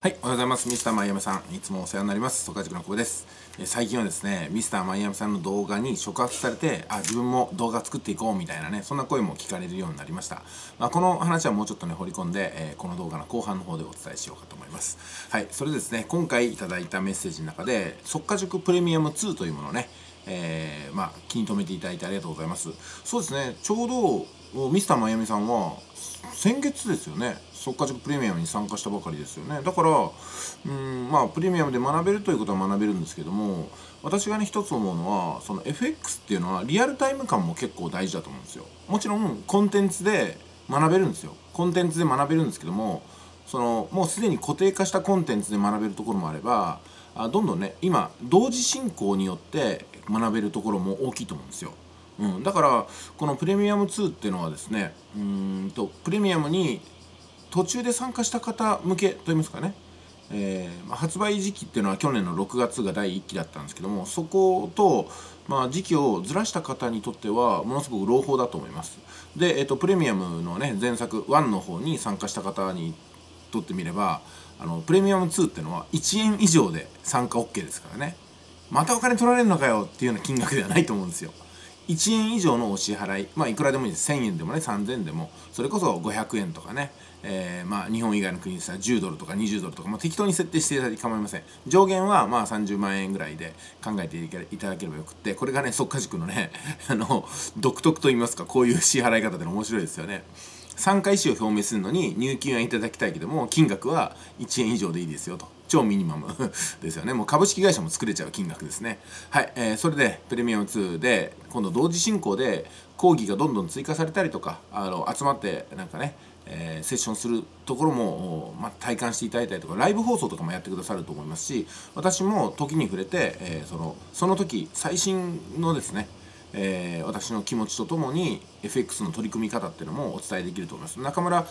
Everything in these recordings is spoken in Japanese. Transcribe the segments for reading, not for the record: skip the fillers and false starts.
はい、おはようございます。ミスターマイアミさん。いつもお世話になります。ソカ塾の久保です。最近はですね、ミスターマイアミさんの動画に触発されて、自分も動画作っていこうみたいなね、そんな声も聞かれるようになりました。この話はもうちょっとね、掘り込んで、この動画の後半の方でお伝えしようかと思います。はい、それでですね、今回いただいたメッセージの中で、ソカ塾プレミアム2というものをね、気に留めていただいてありがとうございます。そうですね、ちょうどミスターマイアミさんは、先月ですよね、ソカ塾プレミアムに参加したばかりですよね。だからプレミアムで学べるということは学べるんですけども、私がね一つ思うのは、その FX っていうのはリアルタイム感も結構大事だと思うんですよ。もちろんコンテンツで学べるんですよ。コンテンツで学べるんですけども、そのもうすでに固定化したコンテンツで学べるところもあれば、どんどんね今同時進行によって学べるところも大きいと思うんですよ。だからこのプレミアム2っていうのはですね、プレミアムに途中で参加した方向けといいますかね、発売時期っていうのは去年の6月が第1期だったんですけども、そこと、時期をずらした方にとってはものすごく朗報だと思います。で、プレミアムのね前作1の方に参加した方にとってみれば、プレミアム2っていうのは1円以上で参加 OK ですからね。またお金取られるのかよっていうような金額ではないと思うんですよ。1円以上のお支払い、いくらでもいいです。1000円でもね、3000円でも、それこそ500円とかね、日本以外の国でしたら10ドルとか20ドルとか、適当に設定していただいて構いません。上限は30万円ぐらいで考えていただければよくって、これがね、ソカ塾のね、独特といいますか、こういう支払い方で面白いですよね。参加意思を表明するのに入金はいただきたいけども、金額は1円以上でいいですよと。超ミニマムですよね。もう株式会社も作れちゃう金額ですね。はい、それでプレミアム2で今度同時進行で講義がどんどん追加されたりとか、集まってなんかね、セッションするところも、体感していただいたりとか、ライブ放送とかもやってくださると思いますし、私も時に触れて、その時最新のですね私の気持ちとともに FX の取り組み方っていうのもお伝えできると思います。中村ト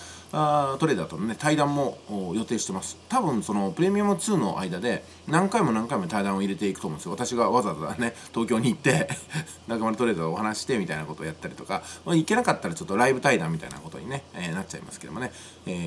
レーダーとの、ね、対談も予定してます。多分そのプレミアム2の間で何回も対談を入れていくと思うんですよ。私がわざわざね東京に行って中村トレーダーとお話してみたいなことをやったりとか、行けなかったらちょっとライブ対談みたいなことに、ねなっちゃいますけどもね、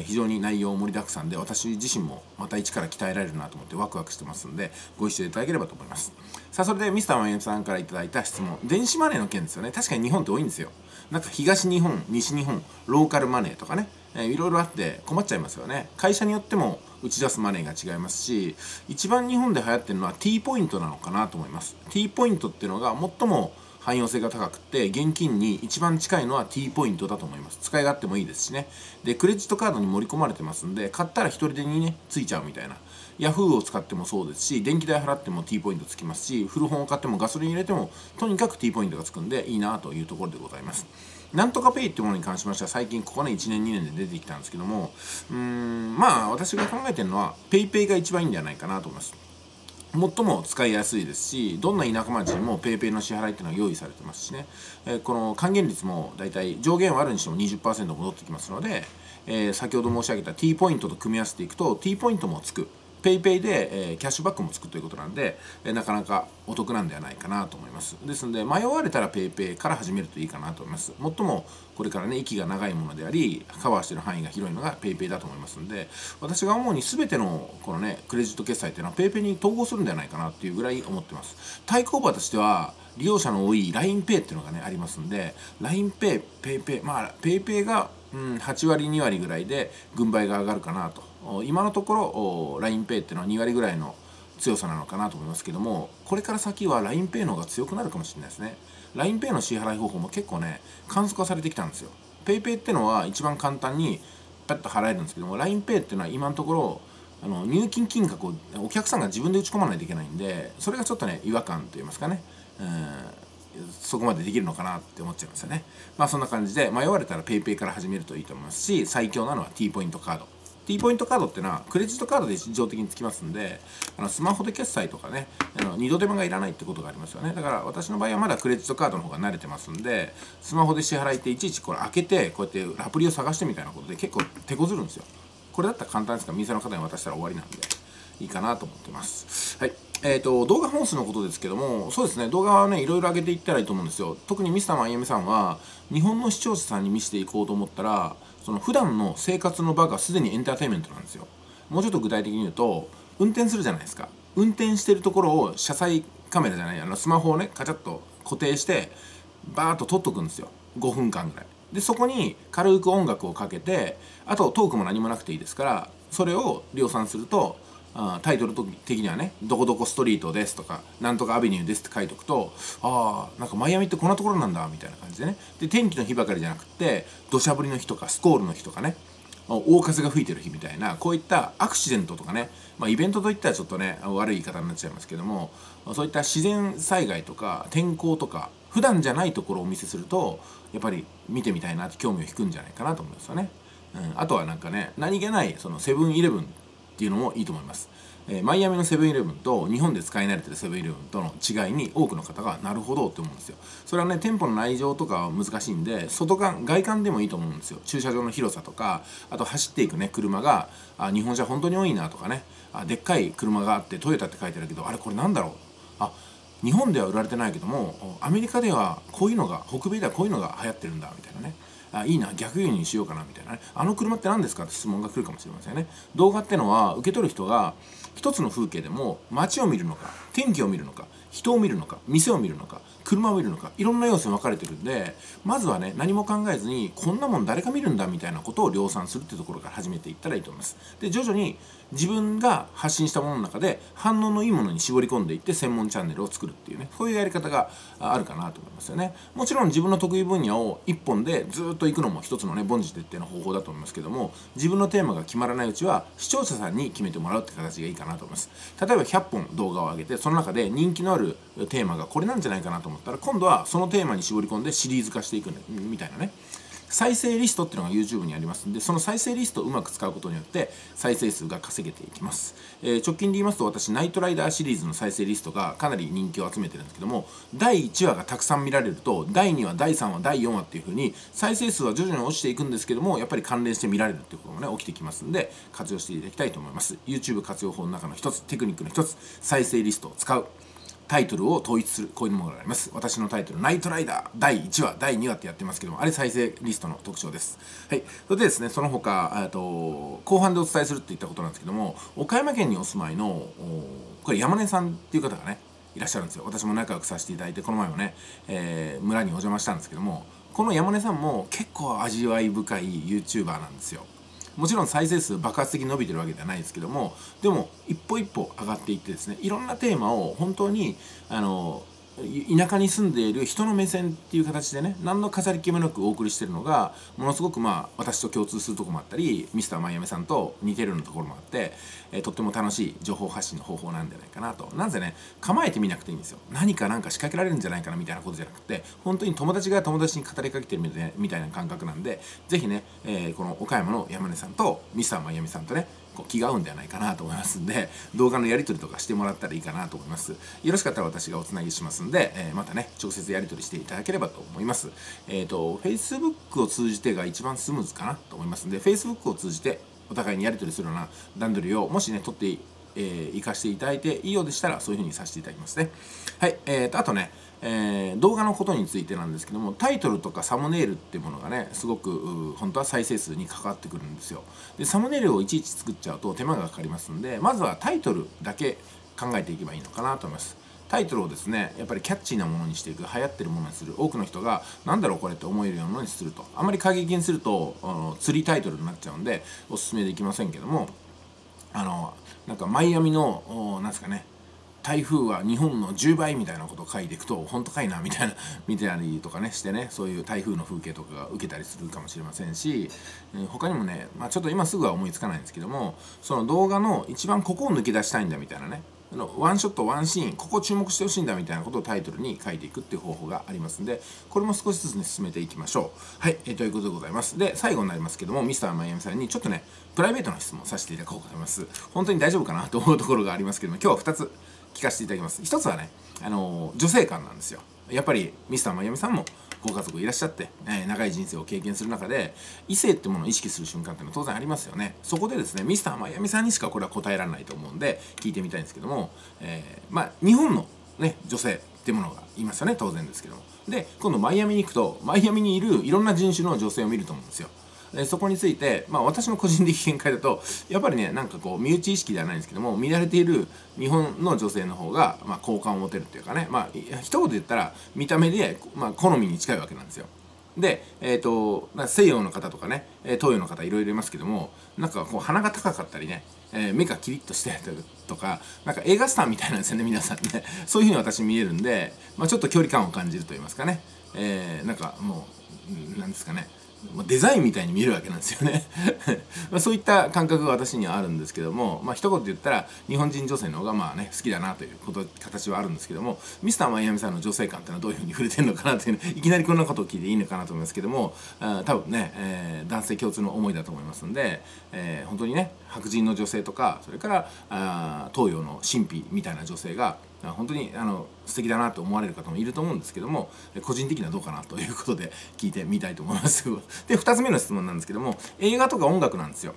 非常に内容盛りだくさんで、私自身もまた一から鍛えられるなと思ってワクワクしてますんで、ご一緒いただければと思います。さあ、それでミスターマイアミさんからいただいた質問、電子マネーの件ですよね。確かに日本って多いんですよ。なんか東日本、西日本、ローカルマネーとかね、いろいろあって困っちゃいますよね。会社によっても打ち出すマネーが違いますし、一番日本で流行ってるのは T ポイントなのかなと思います。T ポイントっていうのが最も汎用性が高くて、現金に一番近いのは T ポイントだと思います。使い勝手もいいですしね。で、クレジットカードに盛り込まれてますんで、買ったら一人でにね、ついちゃうみたいな。ヤフーを使ってもそうですし、電気代払っても T ポイントつきますし、古本を買ってもガソリン入れても、とにかく T ポイントがつくんでいいなというところでございます。なんとかペイってものに関しましては、最近ここね1年2年で出てきたんですけども、私が考えてるのは、PayPayが一番いいんじゃないかなと思います。最も使いやすいですし、どんな田舎町にも PayPay の支払いっていうのは用意されてますしね、この還元率もだいたい上限はあるにしても 20% 戻ってきますので、先ほど申し上げた T ポイントと組み合わせていくと、T ポイントもつく。PayPay でキャッシュバックもつくということなんで、なかなかお得なんではないかなと思います。ですので、迷われたら PayPay から始めるといいかなと思います。最もこれからね、息が長いものであり、カバーしている範囲が広いのが PayPay だと思いますので、私が主に全てのこのね、クレジット決済というのは PayPay に統合するんではないかなっていうぐらい思ってます。対抗馬としては、利用者の多い LINE Pay っていうのがね、ありますんで、LINE Pay、PayPay、PayPay が8割、2割ぐらいで軍配が上がるかなと。今のところ LINEPay っていうのは2割ぐらいの強さなのかなと思いますけども、これから先は LINEPay の方が強くなるかもしれないですね。LINEPay の支払い方法も結構ね簡素化されてきたんですよ。 PayPay っていうのは一番簡単にパッと払えるんですけども、 LINEPay っていうのは今のところ入金金額をお客さんが自分で打ち込まないといけないんで、それがちょっとね違和感といいますかね、そこまでできるのかなって思っちゃいますよね。そんな感じで迷われたら PayPay から始めるといいと思いますし、最強なのは T ポイントカード。T ポイントカードっていうのはクレジットカードで一時的につきますんで、スマホで決済とかね、二度手間がいらないってことがありますよね。だから私の場合はまだクレジットカードの方が慣れてますんで、スマホで支払いっていちいちこれ開けてこうやってアプリを探してみたいなことで結構手こずるんですよ。これだったら簡単ですから、店の方に渡したら終わりなんでいいかなと思ってます。はい、動画本数のことですけども、そうですね、動画はねいろいろ上げていったらいいと思うんですよ。特にミスターマイアミさんは日本の視聴者さんに見せていこうと思ったら、普段の生活の場がすでにエンターテインメントなんですよ。もうちょっと具体的に言うと、運転するじゃないですか。運転してるところを車載カメラじゃない、スマホをねカチャッと固定してバーッと撮っとくんですよ、5分間ぐらいで。そこに軽く音楽をかけて、あとトークも何もなくていいですから、それを量産すると、タイトル的にはね「どこどこストリートです」とか「なんとかアビニューです」って書いとくと、ああなんかマイアミってこんなところなんだみたいな感じでね。で天気の日ばかりじゃなくて土砂降りの日とかスコールの日とかね、大風が吹いてる日みたいな、こういったアクシデントとかね、イベントといったらちょっとね悪い言い方になっちゃいますけども、そういった自然災害とか天候とか普段じゃないところをお見せすると、やっぱり見てみたいなって興味を引くんじゃないかなと思うんですよね。あとはなんかね、何気ないそのセブンイレブンっていうのもいいと思います。マイアミのセブンイレブンと日本で使い慣れてるセブンイレブンとの違いに多くの方がなるほどって思うんですよ。それはね店舗の内情とかは難しいんで、外観外観でもいいと思うんですよ。駐車場の広さとか、あと走っていくね車が、あ日本車本当に多いなとかね、あでっかい車があってトヨタって書いてあるけど、あれこれなんだろう、あ日本では売られてないけどもアメリカではこういうのが、北米ではこういうのが流行ってるんだみたいなね、あいいな逆輸入にしようかなみたいなね、あの車って何ですかって質問が来るかもしれませんね。動画ってのは受け取る人が一つの風景でも街を見るのか、天気を見るのか、人を見るのか、店を見るのか、車を見るのか、いろんな要素に分かれてるんで、まずはね何も考えずにこんなもん誰か見るんだみたいなことを量産するっていうところから始めていったらいいと思います。で徐々に自分が発信したものの中で反応のいいものに絞り込んでいって専門チャンネルを作るっていうね、そういうやり方があるかなと思いますよね。もちろん自分の得意分野を一本でずっと行くのも一つのね凡事徹底の方法だと思いますけども、自分のテーマが決まらないうちは視聴者さんに決めてもらうって形がいいかなと思います。例えば100本動画を上げて、その中で人気のあるテーマがこれなんじゃないかなと思ったら、今度はそのテーマに絞り込んでシリーズ化していくみたいなね。再生リストっていうのが YouTube にありますんで、その再生リストをうまく使うことによって再生数が稼げていきます。直近で言いますと、私ナイトライダーシリーズの再生リストがかなり人気を集めてるんですけども、第1話がたくさん見られると第2話、第3話、第4話っていう風に再生数は徐々に落ちていくんですけども、やっぱり関連して見られるっていうこともね起きてきますんで、活用していただきたいと思います。 YouTube 活用法の中の一つ、テクニックの一つ、再生リストを使う、タイトルを統一する、こういうものがあります。私のタイトル「ナイトライダー」第1話第2話ってやってますけども、あれ再生リストの特徴です。はい、それでですね、その他後半でお伝えするっていったことなんですけども、岡山県にお住まいのこれ山根さんっていう方がねいらっしゃるんですよ。私も仲良くさせていただいて、この前もね、村にお邪魔したんですけども、この山根さんも結構味わい深い YouTuber なんですよ。もちろん再生数爆発的に伸びてるわけではないですけども、でも一歩一歩上がっていってですね、いろんなテーマを本当に田舎に住んでいる人の目線っていう形でね、何の飾り気もなくお送りしてるのがものすごく私と共通するところもあったり、ミスターマイアミさんと似てるようなところもあって、とっても楽しい情報発信の方法なんじゃないかなと。なぜね構えてみなくていいんですよ。何か仕掛けられるんじゃないかなみたいなことじゃなくて、本当に友達が友達に語りかけてるみたいな感覚なんで、是非ね、この岡山の山根さんとミスターマイアミさんとね気が合うんではないかなと思いますんで、動画のやり取りとかしてもらったらいいかなと思います。よろしかったら私がおつなぎしますんで、またね直接やり取りしていただければと思います。Facebook を通じてが一番スムーズかなと思いますんで、 Facebook を通じてお互いにやり取りするような段取りをもしね取って活かしていただいていいようでしたら、そういう風にさせていただきますね。はい、あとね動画のことについてなんですけども、タイトルとかサムネイルっていうものがねすごく本当は再生数に関わってくるんですよ。でサムネイルをいちいち作っちゃうと手間がかかりますんで、まずはタイトルだけ考えていけばいいのかなと思います。タイトルをですねやっぱりキャッチーなものにしていく、流行ってるものにする、多くの人がなんだろうこれって思えるようなものにすると、あまり過激にすると釣りタイトルになっちゃうんでおすすめできませんけども、なんかマイアミのなんですかね台風は日本の10倍みたいなことを書いていくと本当かいなみたいな見てたりとかねしてね、そういう台風の風景とかが受けたりするかもしれませんし、他にもね、ちょっと今すぐは思いつかないんですけども、その動画の一番ここを抜け出したいんだみたいなね、ワンショットワンシーンここ注目してほしいんだみたいなことをタイトルに書いていくっていう方法がありますんで、これも少しずつ、ね、進めていきましょう。はい、ということでございます。で最後になりますけども、ミスターマイアミさんにちょっとねプライベートな質問をさせていただこうと思います。本当に大丈夫かなと思うところがありますけども、今日は2つ聞かせていただきます。1つはね女性観なんですよ。やっぱりミスターマイアミさんもご家族いらっしゃって、長い人生を経験する中で異性ってものを意識する瞬間っていうのは当然ありますよね。そこでですねミスターマイアミさんにしかこれは答えられないと思うんで聞いてみたいんですけども、日本の、ね、女性ってものがいますよね、当然ですけども。で今度マイアミに行くとマイアミにいるいろんな人種の女性を見ると思うんですよ。そこについて、私の個人的見解だとやっぱりね、なんかこう身内意識ではないんですけども、見られている日本の女性の方が好感を持てるっていうかね、一言で言ったら見た目で好みに近いわけなんですよ。で、西洋の方とかね、東洋の方いろいろいますけども、なんかこう鼻が高かったりね、目がキリッとしてるとか、なんか映画スターみたいなんですよね、皆さんね。そういうふうに私見えるんで、ちょっと距離感を感じると言いますかね、なんかもうなんですかね、デザインみたいに見えるわけなんですよねそういった感覚が私にはあるんですけども、一言で言ったら日本人女性の方がね、好きだなという形はあるんですけども、ミスターマイアミさんの女性感ってのはどういうふうに触れてるのかなという、いきなりこんなことを聞いていいのかなと思いますけども、多分ね、男性共通の思いだと思いますんで、本当にね、白人の女性とか、それから東洋の神秘みたいな女性が本当に素敵だなと思われる方もいると思うんですけども、個人的にはどうかなということで聞いてみたいと思いますで、2つ目の質問なんですけども、映画とか音楽なんですよ。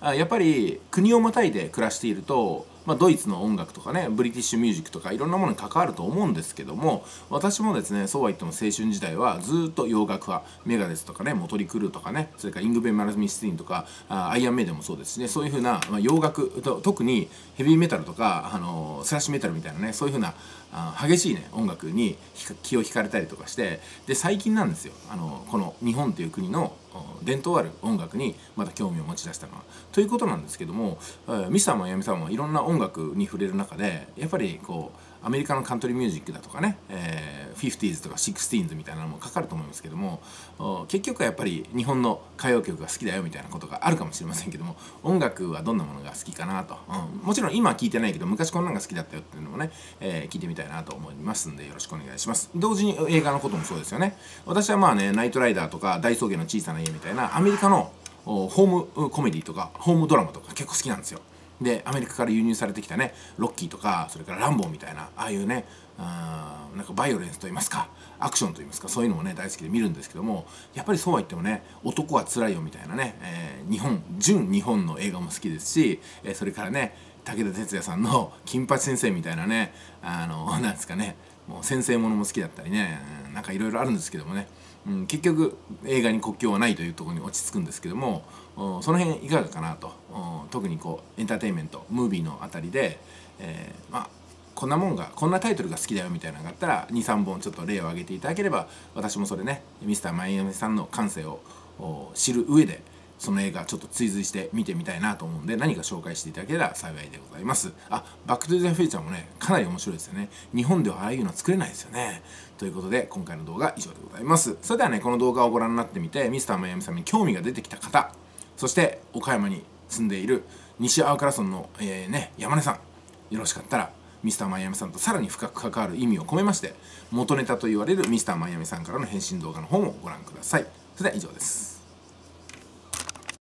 やっぱり国をまたいで暮らしていると、ドイツの音楽とかね、ブリティッシュミュージックとかいろんなものに関わると思うんですけども、私もですね、そうは言っても青春時代はずっと洋楽派、メガデスとかね、モトリ・クルーとかね、それからイングベン・マルミスティーンとか、アイアン・メイデンもそうですしね、そういうふうな、洋楽と、特にヘビーメタルとか、スラッシュメタルみたいなね、そういうふうな激しいね、音楽に気を引かれたりとかして、で最近なんですよ、この日本という国の伝統ある音楽にまた興味を持ち出したのはということなんですけども、ミスターマイアミさんはいろんな音楽に触れる中で、やっぱりこうアメリカのカントリーミュージックだとかね、50s とか 60s みたいなのもかかると思いますけども、結局はやっぱり日本の歌謡曲が好きだよみたいなことがあるかもしれませんけども、音楽はどんなものが好きかなと、もちろん今は聞いてないけど昔こんなんが好きだったよっていうのもね、聞いてみたいなと思いますんで、よろしくお願いします。同時に映画のこともそうですよね。私はね、ナイトライダーとか大草原の小さな家みたいなアメリカのホームコメディとかホームドラマとか結構好きなんですよ。で、アメリカから輸入されてきたね、ロッキーとか、それからランボーみたいな、ああいうね、なんかバイオレンスといいますか、アクションといいますか、そういうのもね、大好きで見るんですけども、やっぱりそうは言ってもね、男はつらいよみたいなね、純日本の映画も好きですし、それからね、武田鉄矢さんの金八先生みたいなね、なんですかね、もう先生ものも好きだったりね、なんかいろいろあるんですけどもね、結局映画に国境はないというところに落ち着くんですけども、その辺いかがかなと、特にこうエンターテインメントムービーのあたりで、こんなもんが、こんなタイトルが好きだよみたいなのがあったら 2,3 本ちょっと例を挙げていただければ、私もそれね、ミスターマイアミさんの感性を知る上でその映画ちょっと追随して見てみたいなと思うんで、何か紹介していただければ幸いでございます。バック・トゥ・ザ・フューチャーもね、かなり面白いですよね。日本ではああいうの作れないですよね。ということで今回の動画は以上でございます。それではね、この動画をご覧になってみてミスターマイアミさんに興味が出てきた方、そして岡山に住んでいる西粟倉村の、山根さん、よろしかったらミスターマイアミさんとさらに深く関わる意味を込めまして、元ネタと言われるミスターマイアミさんからの返信動画の方もご覧ください。それでは以上です。